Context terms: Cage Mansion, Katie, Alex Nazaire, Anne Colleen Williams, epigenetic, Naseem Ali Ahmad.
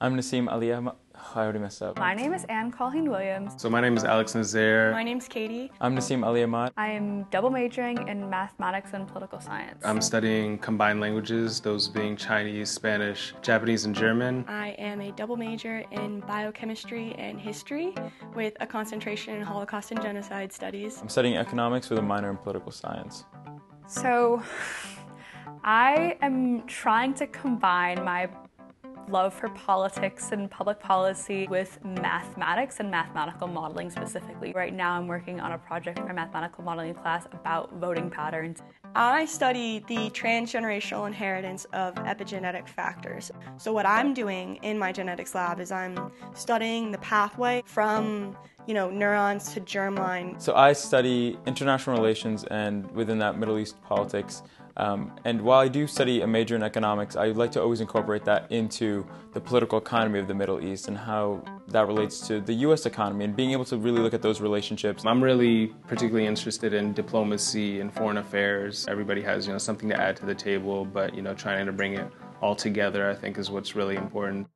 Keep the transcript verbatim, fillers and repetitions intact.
I'm Naseem Ali Ahmad. I already messed up. My name is Anne Colleen Williams. So my name is Alex Nazaire. My name's Katie. I'm Naseem Ali Ahmad. I am double majoring in mathematics and political science. I'm studying combined languages, those being Chinese, Spanish, Japanese, and German. I am a double major in biochemistry and history with a concentration in Holocaust and genocide studies. I'm studying economics with a minor in political science. So I am trying to combine my love for politics and public policy with mathematics and mathematical modeling specifically. Right now I'm working on a project for my mathematical modeling class about voting patterns. I study the transgenerational inheritance of epigenetic factors. So what I'm doing in my genetics lab is I'm studying the pathway from, you know, neurons to germline. So I study international relations and within that Middle East politics. Um, and while I do study a major in economics, I like to always incorporate that into the political economy of the Middle East and how that relates to the U S economy and being able to really look at those relationships. I'm really particularly interested in diplomacy and foreign affairs. Everybody has, you know, something to add to the table, but, you know, trying to bring it all together, I think, is what's really important.